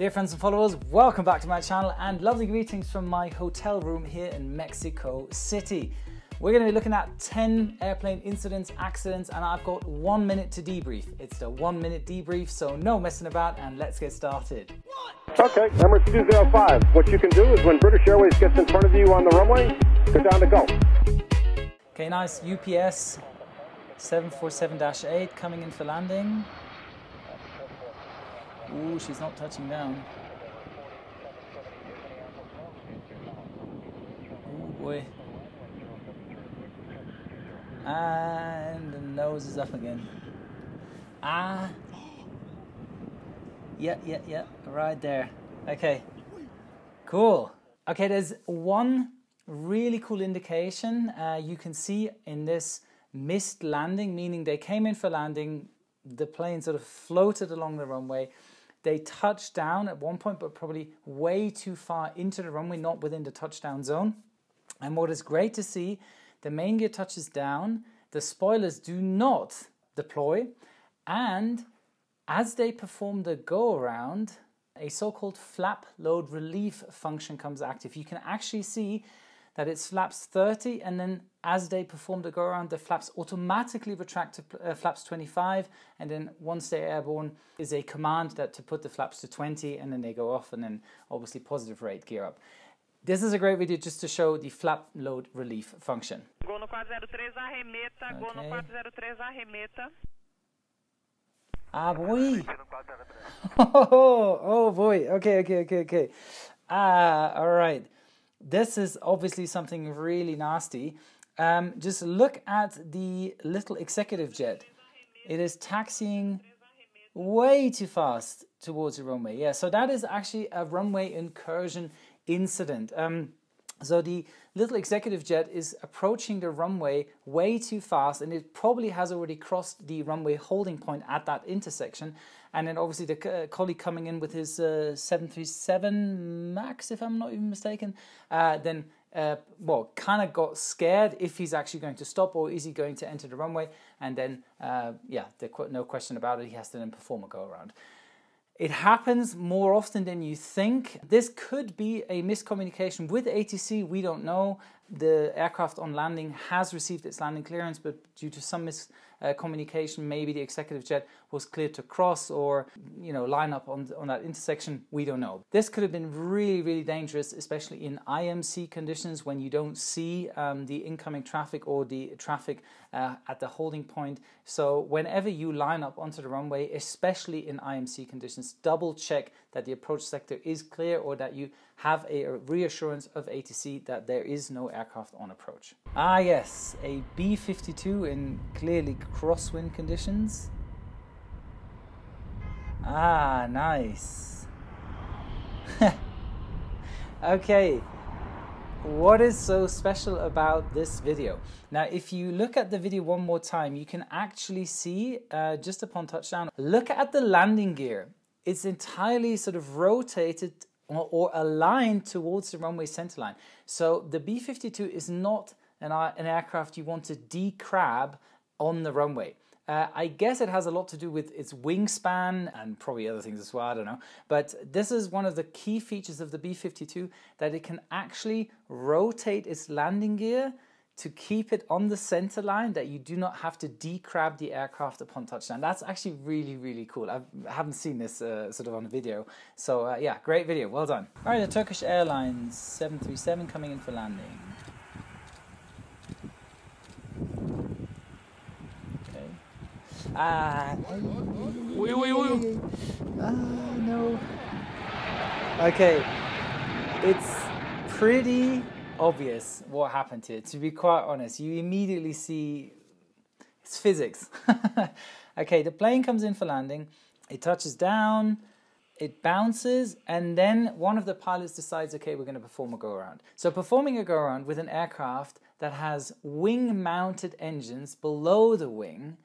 Dear friends and followers, welcome back to my channel and lovely greetings from my hotel room here in Mexico City. We're going to be looking at 10 airplane incidents, accidents, and I've got 1 minute to debrief. It's the 1 minute debrief, so no messing about and let's get started. Okay, number 205. What you can do is when British Airways gets in front of you on the runway, go down to go. Okay, nice. UPS 747-8 coming in for landing. Ooh, she's not touching down. Ooh, boy. And the nose is up again. Ah. Yeah. Right there. Okay. Cool. Okay, there's one really cool indication. You can see in this missed landing, meaning they came in for landing, the plane sort of floated along the runway. They touched down at one point, but probably way too far into the runway, not within the touchdown zone. And what is great to see, the main gear touches down, the spoilers do not deploy, and as they perform the go-around, a so-called flap load relief function comes active. You can actually see that it's flaps 30, and then as they perform the go-around, the flaps automatically retract to flaps 25, and then once they're airborne is a command that to put the flaps to 20, and then they go off, and then obviously positive rate gear up. This is a great video just to show the flap load relief function. Okay. Ah boy! Oh boy! Okay. Ah, all right. This is obviously something really nasty. Just look at the little executive jet. It is taxiing way too fast towards the runway. Yeah, so that is actually a runway incursion incident. So the little executive jet is approaching the runway way too fast, and it probably has already crossed the runway holding point at that intersection. And then obviously the colleague coming in with his 737 MAX, if I'm not even mistaken, kind of got scared if he's actually going to stop or is he going to enter the runway. And then, no question about it, he has to then perform a go-around. It happens more often than you think. This could be a miscommunication with ATC, we don't know. The aircraft on landing has received its landing clearance, but due to some miscommunication, maybe the executive jet was cleared to cross or line up on that intersection, we don't know. This could have been really, really dangerous, especially in IMC conditions when you don't see the incoming traffic or the traffic at the holding point. So whenever you line up onto the runway, especially in IMC conditions, double check that the approach sector is clear or that you have a reassurance of ATC that there is no aircraft on approach. Ah yes, a B-52 in clearly crosswind conditions. Ah, nice. Okay, what is so special about this video? Now, if you look at the video one more time, you can actually see just upon touchdown, look at the landing gear. It's entirely sort of rotated or aligned towards the runway centerline. So the B-52 is not an aircraft you want to decrab on the runway. I guess it has a lot to do with its wingspan and probably other things as well, I don't know. But this is one of the key features of the B-52, that it can actually rotate its landing gear to keep it on the center line, that you do not have to decrab the aircraft upon touchdown. That's actually really, really cool. I haven't seen this sort of on a video. So yeah, great video, well done. All right, the Turkish Airlines 737 coming in for landing. Okay. Ah, no. Okay, it's pretty obvious what happened here, to be quite honest. You immediately see it's physics. Okay, the plane comes in for landing, it touches down, it bounces, and then one of the pilots decides, okay, we're going to perform a go-around. So performing a go-around with an aircraft that has wing-mounted engines below the wing,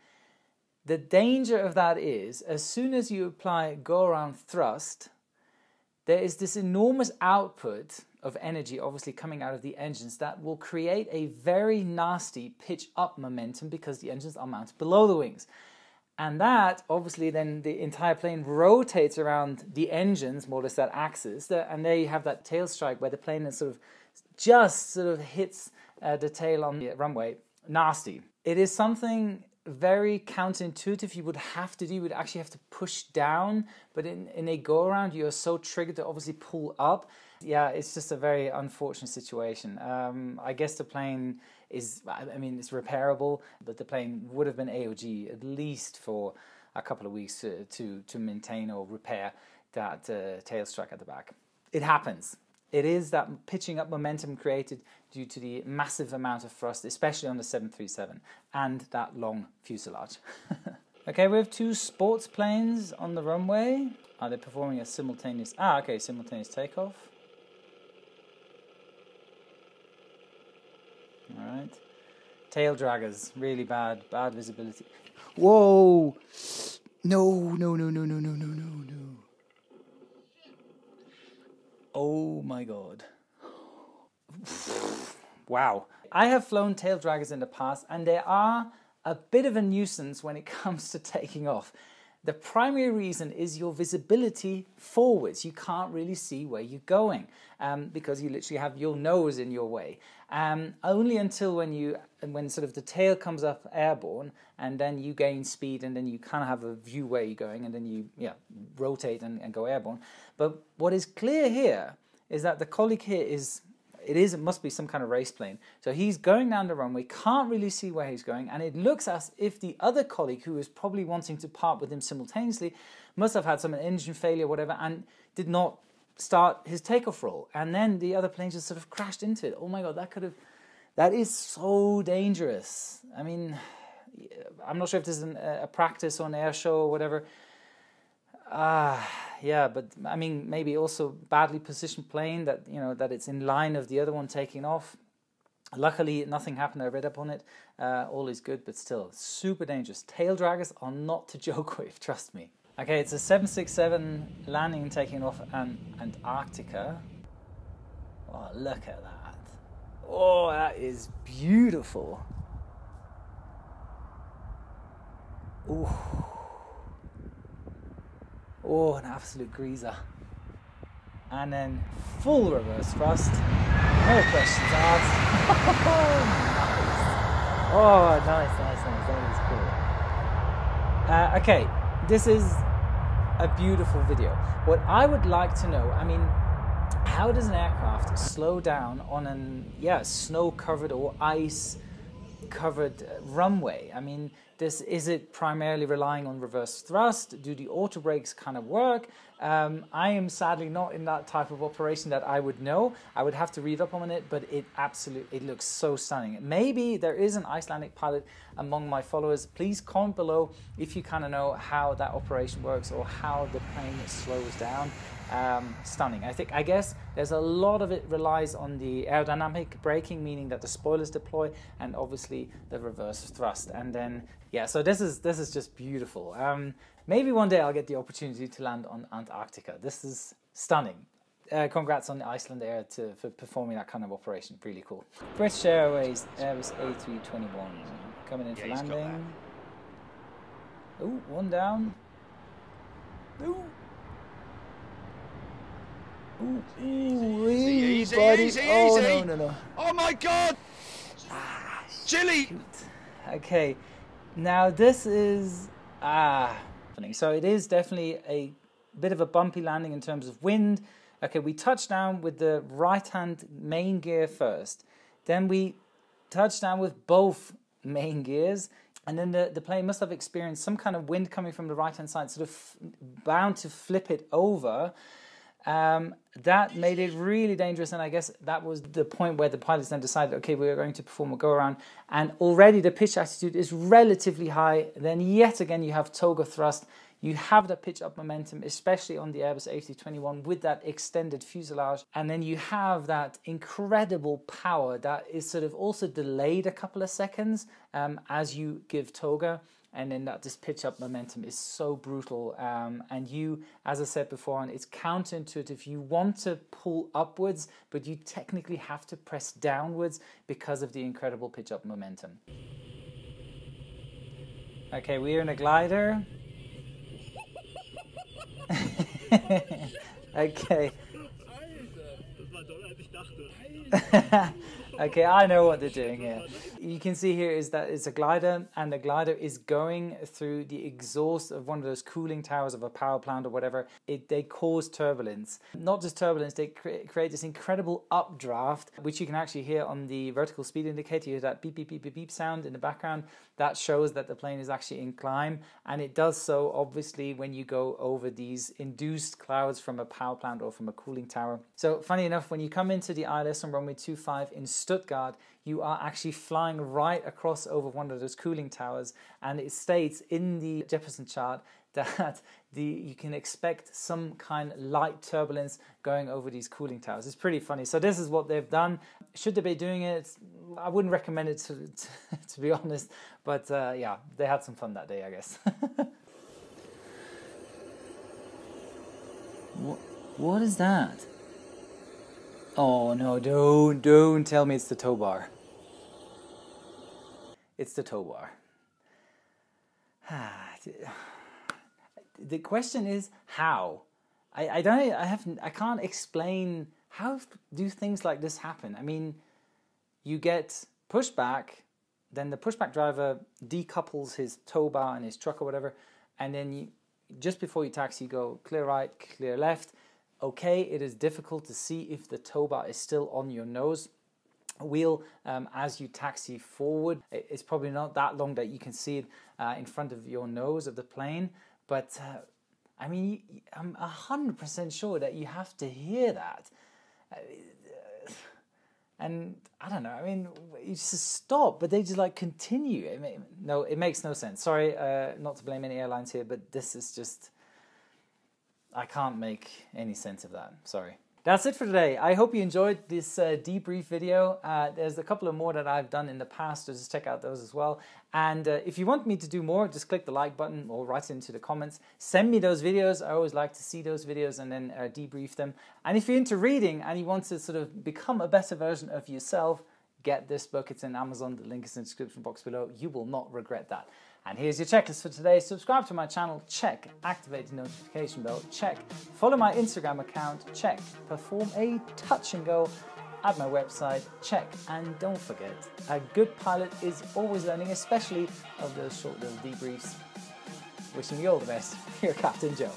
the danger of that is, as soon as you apply go-around thrust, there is this enormous output of energy obviously coming out of the engines that will create a very nasty pitch up momentum because the engines are mounted below the wings. And that, obviously, then the entire plane rotates around the engines, more or less that axis. And there you have that tail strike where the plane is sort of just sort of hits the tail on the runway. Nasty. It is something very counterintuitive. You would have to do, you would actually have to push down, but in a go-around, you are so triggered to obviously pull up. Yeah, it's just a very unfortunate situation. I guess the plane is, I mean, it's repairable, but the plane would have been AOG at least for a couple of weeks to maintain or repair that tail strike at the back. It happens. It is that pitching up momentum created due to the massive amount of thrust, especially on the 737, and that long fuselage. Okay, we have two sports planes on the runway. Are they performing a simultaneous... Ah, okay, simultaneous takeoff. All right. Tail draggers, really bad, bad visibility. Whoa! No. Oh my God. Wow. I have flown tail draggers in the past, and they are a bit of a nuisance when it comes to taking off. The primary reason is your visibility forwards. You can't really see where you're going because you literally have your nose in your way. Only until when sort of the tail comes up airborne, and then you gain speed, and then you kind of have a view where you're going, and then you rotate and go airborne. But what is clear here is that the colleague here is, it must be some kind of race plane. So he's going down the runway, can't really see where he's going, and it looks as if the other colleague, who is probably wanting to part with him simultaneously, must have had some engine failure, whatever, and did not start his takeoff roll. And then the other plane just sort of crashed into it. Oh my God, that could have... That is so dangerous. I mean, I'm not sure if this is a practice on air show or whatever. Yeah, but I mean, maybe also badly positioned plane that, you know, that it's in line of the other one taking off. Luckily, nothing happened. I read up on it. All is good, but still super dangerous. Tail draggers are not to joke with, trust me. Okay, it's a 767 landing and taking off Antarctica. Oh, look at that. Oh, that is beautiful. Ooh. Oh, an absolute greaser. And then full reverse thrust. No questions asked. Nice. Oh, nice. That is cool. Okay, this is a beautiful video. What I would like to know, I mean, how does an aircraft slow down on an, snow-covered or ice-covered runway? I mean, is it primarily relying on reverse thrust? Do the auto brakes kind of work? I am sadly not in that type of operation that I would know. I would have to read up on it, but it looks so stunning. Maybe there is an Icelandic pilot among my followers. Please comment below if you kind of know how that operation works or how the plane slows down. Stunning. I guess there's a lot of it relies on the aerodynamic braking, meaning that the spoilers deploy, and obviously the reverse thrust. And then, yeah, so this is just beautiful. Maybe one day I'll get the opportunity to land on Antarctica. This is stunning. Congrats on the Iceland Air for performing that kind of operation. Really cool. British Airways Airbus A321 coming in for landing. Ooh, one down. Ooh. Ooh, easy, buddy. Easy, oh, easy. No. Oh my God! Ah, Chilly! Okay, now this is... So it is definitely a bit of a bumpy landing in terms of wind. Okay, we touch down with the right-hand main gear first. Then we touch down with both main gears. And then the plane must have experienced some kind of wind coming from the right-hand side, sort of bound to flip it over. That made it really dangerous, and I guess that was the point where the pilots then decided, okay, we're going to perform a go-around, and already the pitch attitude is relatively high. Then yet again you have toga thrust, you have that pitch up momentum, especially on the Airbus A321 with that extended fuselage, and then you have that incredible power that is sort of also delayed a couple of seconds as you give toga. And then this pitch-up momentum is so brutal. And you, as I said before, and it's counterintuitive. You want to pull upwards, but you technically have to press downwards because of the incredible pitch-up momentum. Okay, we're in a glider. Okay. Okay, I know what they're doing here. You can see here is that it's a glider, and the glider is going through the exhaust of one of those cooling towers of a power plant or whatever. They cause turbulence. Not just turbulence, they create this incredible updraft, which you can actually hear on the vertical speed indicator. You hear that beep, beep, beep, beep, beep sound in the background. That shows that the plane is actually in climb, and it does so obviously when you go over these induced clouds from a power plant or from a cooling tower. So funny enough, when you come into the ILS on runway 25 in Stuttgart, you are actually flying right across over one of those cooling towers, and it states in the Jeppesen chart that you can expect some kind of light turbulence going over these cooling towers. It's pretty funny. So this is what they've done. Should they be doing it? I wouldn't recommend it to be honest, but yeah, they had some fun that day, I guess. What is that? Oh no, don't tell me it's the tow bar. It's the tow bar. The question is how? I can't explain how do things like this happen. I mean, you get pushback, then the pushback driver decouples his tow bar and his truck or whatever, and then you, just before you taxi, you go clear right, clear left. Okay, it is difficult to see if the tow bar is still on your nose wheel as you taxi forward. It's probably not that long that you can see it in front of your nose of the plane, but I mean, I'm 100% sure that you have to hear that. And I don't know, I mean, you just stop, but they just like continue. I mean, no, it makes no sense. Sorry, not to blame any airlines here, but this is just... I can't make any sense of that, sorry. That's it for today. I hope you enjoyed this debrief video. There's a couple of more that I've done in the past, so just check out those as well. And if you want me to do more, just click the like button or write into the comments. Send me those videos. I always like to see those videos and then debrief them. And if you're into reading and you want to sort of become a better version of yourself, get this book. It's on Amazon. The link is in the description box below. You will not regret that. And here's your checklist for today. Subscribe to my channel, check. Activate the notification bell, check. Follow my Instagram account, check. Perform a touch and go at my website, check. And don't forget, a good pilot is always learning, especially of those short little debriefs. Wishing you all the best, your Captain Joe.